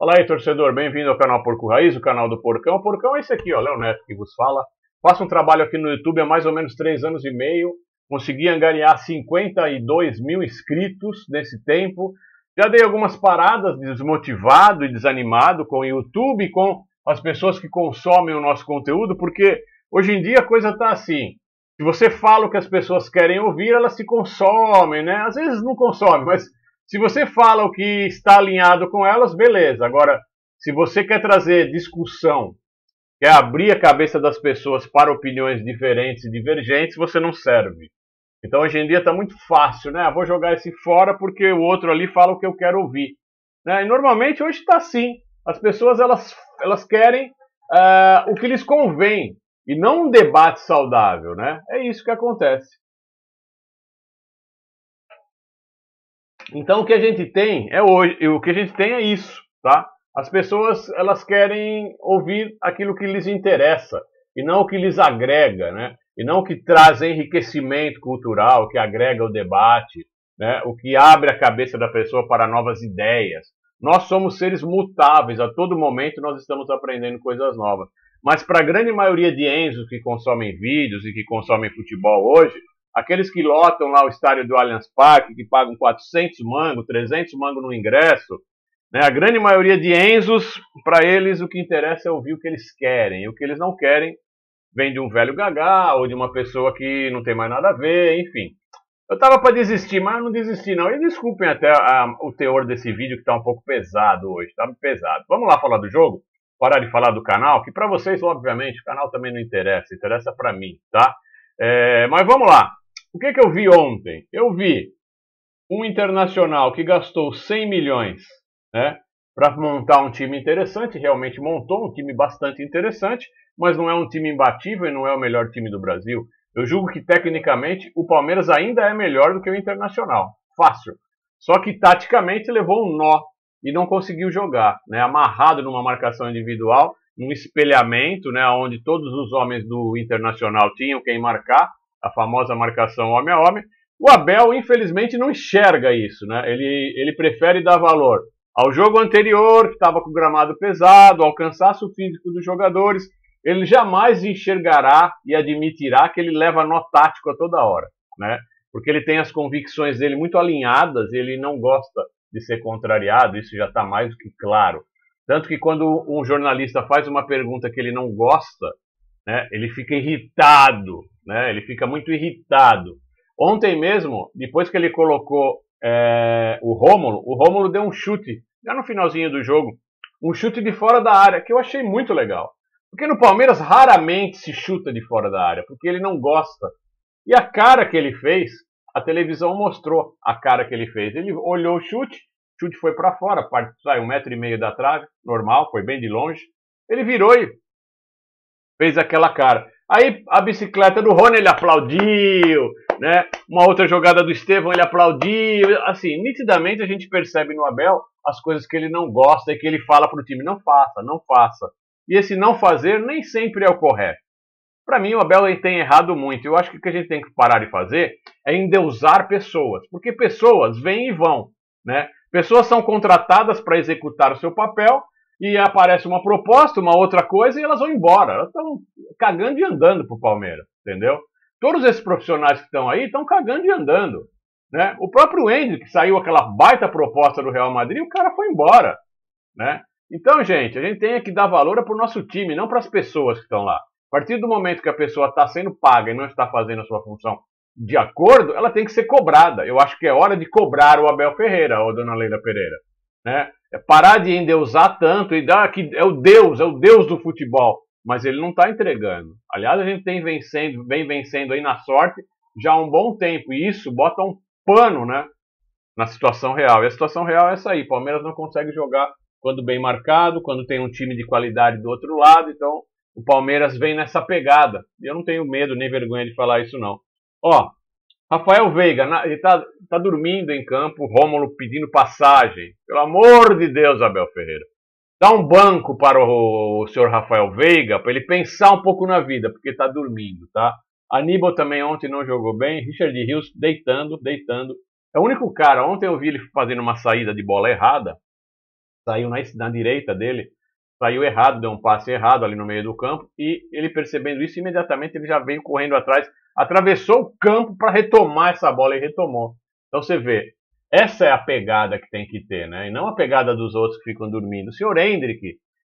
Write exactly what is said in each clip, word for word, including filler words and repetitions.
Fala aí, torcedor, bem-vindo ao canal Porco Raiz, o canal do Porcão. O Porcão é esse aqui, ó, Léo Neto que vos fala. Faço um trabalho aqui no YouTube há mais ou menos três anos e meio. Consegui angariar cinquenta e dois mil inscritos nesse tempo. Já dei algumas paradas, desmotivado e desanimado com o YouTube e com as pessoas que consomem o nosso conteúdo, porque hoje em dia a coisa está assim. Se você fala o que as pessoas querem ouvir, elas se consomem, né? Às vezes não consomem, mas... se você fala o que está alinhado com elas, beleza. Agora, se você quer trazer discussão, quer abrir a cabeça das pessoas para opiniões diferentes e divergentes, você não serve. Então, hoje em dia está muito fácil, né? Vou jogar esse fora porque o outro ali fala o que eu quero ouvir, né? E normalmente hoje está assim. As pessoas elas, elas querem uh, o que lhes convém e não um debate saudável, né? É isso que acontece. Então o que a gente tem é hoje, o que a gente tem é isso, tá? As pessoas elas querem ouvir aquilo que lhes interessa e não o que lhes agrega, né? E não o que traz enriquecimento cultural, o que agrega o debate, né? O que abre a cabeça da pessoa para novas ideias. Nós somos seres mutáveis, a todo momento nós estamos aprendendo coisas novas. Mas para a grande maioria de Enzos que consomem vídeos e que consomem futebol hoje, aqueles que lotam lá o estádio do Allianz Parque, que pagam quatrocentos mangos, trezentos mangos no ingresso, né? A grande maioria de Enzos, para eles, o que interessa é ouvir o que eles querem. E o que eles não querem vem de um velho gagá ou de uma pessoa que não tem mais nada a ver, enfim. Eu estava para desistir, mas eu não desisti não. E desculpem até a, o teor desse vídeo que está um pouco pesado hoje, está pesado. Vamos lá falar do jogo? Parar de falar do canal, que para vocês, obviamente, o canal também não interessa, interessa para mim, tá? É, mas vamos lá. O que, que eu vi ontem? Eu vi um internacional que gastou cem milhões, né, para montar um time interessante, realmente montou um time bastante interessante, mas não é um time imbatível e não é o melhor time do Brasil. Eu julgo que tecnicamente o Palmeiras ainda é melhor do que o Internacional, fácil. Só que taticamente levou um nó e não conseguiu jogar, né, amarrado numa marcação individual, num espelhamento, né, onde todos os homens do Internacional tinham quem marcar, a famosa marcação homem a homem. O Abel, infelizmente, não enxerga isso, né? Ele, ele prefere dar valor ao jogo anterior, que estava com o gramado pesado, ao cansaço físico dos jogadores. Ele jamais enxergará e admitirá que ele leva nó tático a toda hora, né? Porque ele tem as convicções dele muito alinhadas e ele não gosta de ser contrariado, isso já está mais do que claro. Tanto que quando um jornalista faz uma pergunta que ele não gosta, né, ele fica irritado. Né? Ele fica muito irritado. Ontem mesmo, depois que ele colocou é, o Rômulo, o Rômulo deu um chute, já no finalzinho do jogo, um chute de fora da área, que eu achei muito legal. Porque no Palmeiras raramente se chuta de fora da área, porque ele não gosta. E a cara que ele fez, a televisão mostrou a cara que ele fez. Ele olhou o chute, o chute foi para fora, saiu um metro e meio da trave, normal, foi bem de longe. Ele virou e fez aquela cara. Aí a bicicleta do Rony ele aplaudiu, né? Uma outra jogada do Estevão ele aplaudiu. Assim, nitidamente a gente percebe no Abel as coisas que ele não gosta e que ele fala para o time, não faça, não faça. E esse não fazer nem sempre é o correto. Para mim o Abel ele tem errado muito. Eu acho que o que a gente tem que parar de fazer é endeusar pessoas, porque pessoas vêm e vão, né? Pessoas são contratadas para executar o seu papel. E aparece uma proposta, uma outra coisa, e elas vão embora. Elas estão cagando e andando pro Palmeiras, entendeu? Todos esses profissionais que estão aí estão cagando e andando, né? O próprio Andy, que saiu aquela baita proposta do Real Madrid, o cara foi embora, né? Então, gente, a gente tem que dar valor pro nosso time, não para as pessoas que estão lá. A partir do momento que a pessoa está sendo paga e não está fazendo a sua função de acordo, ela tem que ser cobrada. Eu acho que é hora de cobrar o Abel Ferreira ou a dona Leila Pereira, né? É parar de endeusar tanto e dar que é o Deus, é o Deus do futebol. Mas ele não está entregando. Aliás, a gente tem vencendo, vem vencendo aí na sorte já há um bom tempo. E isso bota um pano, né, na situação real. E a situação real é essa aí. Palmeiras não consegue jogar quando bem marcado, quando tem um time de qualidade do outro lado. Então, o Palmeiras vem nessa pegada. E eu não tenho medo nem vergonha de falar isso, não. Ó, Rafael Veiga, ele está tá dormindo em campo, Rômulo pedindo passagem. Pelo amor de Deus, Abel Ferreira. Dá um banco para o, o senhor Rafael Veiga, para ele pensar um pouco na vida, porque está dormindo, tá? Aníbal também ontem não jogou bem. Richard Ríos deitando, deitando. É o único cara, ontem eu vi ele fazendo uma saída de bola errada. saiu na, na direita dele, saiu errado, deu um passe errado ali no meio do campo, e ele percebendo isso, imediatamente ele já veio correndo atrás, atravessou o campo para retomar essa bola e retomou. Então você vê, essa é a pegada que tem que ter, né? E não a pegada dos outros que ficam dormindo. O senhor Hendrick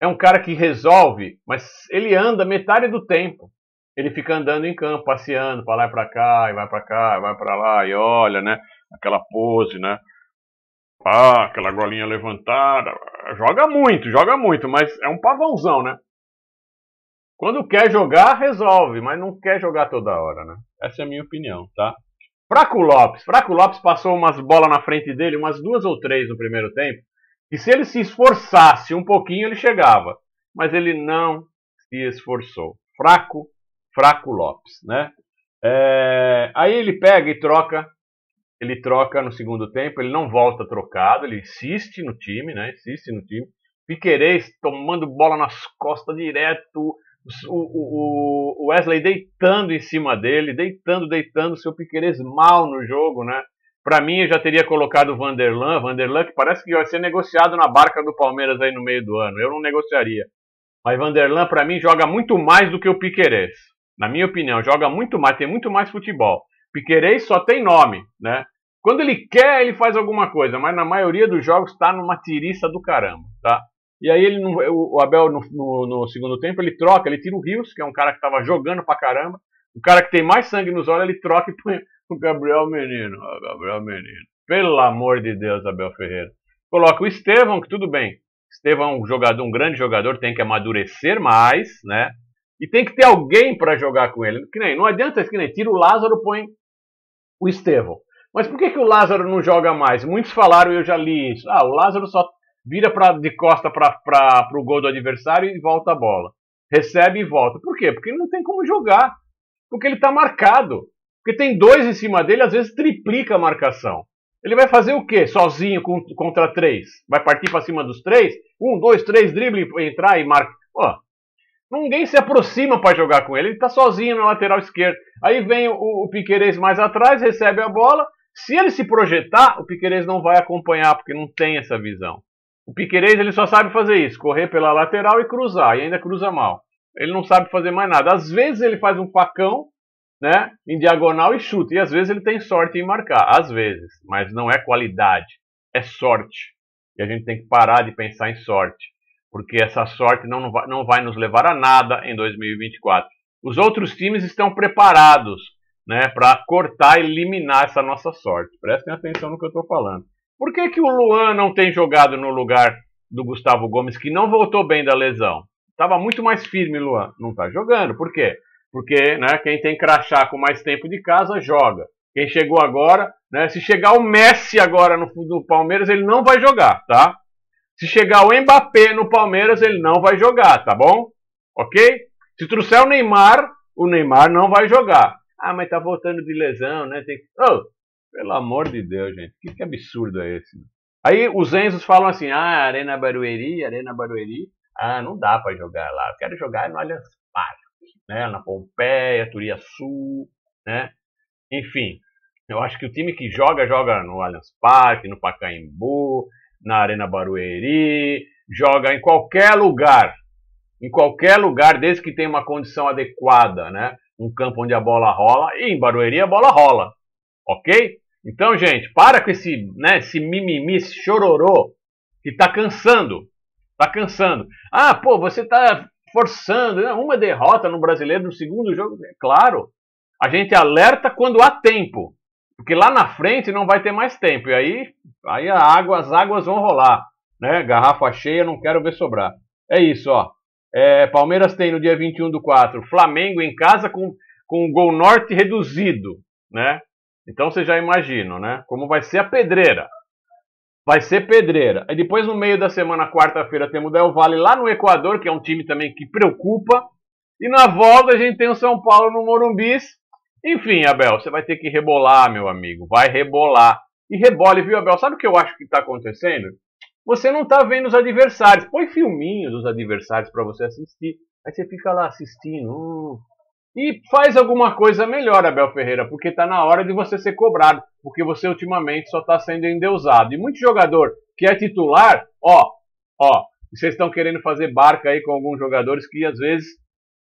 é um cara que resolve, mas ele anda metade do tempo. Ele fica andando em campo, passeando para lá e para cá, e vai para cá, e vai para lá, e olha, né? Aquela pose, né? Ah, aquela golinha levantada. Joga muito, joga muito, mas é um pavãozão, né? Quando quer jogar, resolve, mas não quer jogar toda hora, né? Essa é a minha opinião, tá? Fraco Lopes. Fraco Lopes passou umas bolas na frente dele, umas duas ou três no primeiro tempo, e se ele se esforçasse um pouquinho, ele chegava. Mas ele não se esforçou. Fraco, Fraco Lopes, né? É... Aí ele pega e troca... Ele troca no segundo tempo, ele não volta trocado, ele insiste no time, né? Insiste no time. Piquerez tomando bola nas costas direto, o, o, o Wesley deitando em cima dele, deitando, deitando, seu Piquerez mal no jogo, né? Pra mim, eu já teria colocado o Vanderlan, Vanderlan que parece que vai ser negociado na barca do Palmeiras aí no meio do ano, eu não negociaria. Mas Vanderlan, pra mim, joga muito mais do que o Piquerez, na minha opinião, joga muito mais, tem muito mais futebol. Piquerez só tem nome, né? Quando ele quer, ele faz alguma coisa, mas na maioria dos jogos está numa tiriça do caramba, tá? E aí ele, o Abel, no, no, no segundo tempo, ele troca, ele tira o Ríos, que é um cara que estava jogando pra caramba, o cara que tem mais sangue nos olhos, ele troca e põe o Gabriel Menino. O Gabriel Menino. Pelo amor de Deus, Abel Ferreira. Coloca o Estevão, que tudo bem. Estevão é um jogador, um grande jogador, tem que amadurecer mais, né? E tem que ter alguém pra jogar com ele. Que nem, não adianta, que nem, tira o Lázaro, põe o Estevão. Mas por que, que o Lázaro não joga mais? Muitos falaram, eu já li isso. Ah, o Lázaro só vira pra, de costa para o gol do adversário e volta a bola. Recebe e volta. Por quê? Porque ele não tem como jogar. Porque ele está marcado. Porque tem dois em cima dele, às vezes triplica a marcação. Ele vai fazer o quê? Sozinho com, contra três? Vai partir para cima dos três? Um, dois, três, drible, entrar e marca. Ó, ninguém se aproxima para jogar com ele. Ele está sozinho na lateral esquerda. Aí vem o, o Piquerez mais atrás, recebe a bola. Se ele se projetar, o Piquerez não vai acompanhar, porque não tem essa visão. O Piquerez ele só sabe fazer isso, correr pela lateral e cruzar, e ainda cruza mal. Ele não sabe fazer mais nada. Às vezes ele faz um facão, né, em diagonal e chuta, e às vezes ele tem sorte em marcar, às vezes. Mas não é qualidade, é sorte. E a gente tem que parar de pensar em sorte, porque essa sorte não vai, não vai nos levar a nada em dois mil e vinte e quatro. Os outros times estão preparados, né, para cortar e eliminar essa nossa sorte. Prestem atenção no que eu estou falando. Por que, que o Luan não tem jogado no lugar do Gustavo Gomes, que não voltou bem da lesão? Estava muito mais firme, Luan. Não está jogando. Por quê? Porque, né, quem tem crachá com mais tempo de casa, joga. Quem chegou agora, né, se chegar o Messi agora no, no Palmeiras, ele não vai jogar, tá? Se chegar o Mbappé no Palmeiras, ele não vai jogar, tá bom? Ok? Se trouxer o Neymar, o Neymar não vai jogar. Ah, mas tá voltando de lesão, né? Tem... Oh, pelo amor de Deus, gente. Que, que absurdo é esse? Aí os Enzos falam assim, ah, Arena Barueri, Arena Barueri. Ah, não dá pra jogar lá. Eu quero jogar no Allianz Parque, né? Na Pompeia, Turiaçu, né? Enfim, eu acho que o time que joga, joga no Allianz Parque, no Pacaembu, na Arena Barueri. Joga em qualquer lugar. Em qualquer lugar, desde que tenha uma condição adequada, né? Um campo onde a bola rola, e em Barueri a bola rola, ok? Então, gente, para com esse, né, esse mimimi, esse chororô, que tá cansando, tá cansando. Ah, pô, você tá forçando, né? Uma derrota no Brasileiro no segundo jogo, é claro, a gente alerta quando há tempo, porque lá na frente não vai ter mais tempo, e aí, aí a água, as águas vão rolar, né? Garrafa cheia, não quero ver sobrar. É isso, ó. É, Palmeiras tem no dia vinte e um do quatro Flamengo em casa com, com o Gol Norte reduzido, né? Então vocês já imaginam, né? Como vai ser a pedreira. Vai ser pedreira. E depois no meio da semana, quarta-feira, temos o Del Valle lá no Equador, que é um time também que preocupa. E na volta a gente tem o São Paulo no Morumbis. Enfim, Abel, você vai ter que rebolar, meu amigo. Vai rebolar. E rebole, viu, Abel? Sabe o que eu acho que está acontecendo? Você não está vendo os adversários. Põe filminho dos adversários para você assistir. Aí você fica lá assistindo. Hum. E faz alguma coisa melhor, Abel Ferreira, porque está na hora de você ser cobrado. Porque você ultimamente só está sendo endeusado. E muito jogador que é titular, ó, Ó, vocês estão querendo fazer barca aí com alguns jogadores que às vezes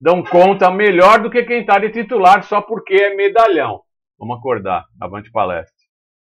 dão conta melhor do que quem está de titular só porque é medalhão. Vamos acordar, avante palestra.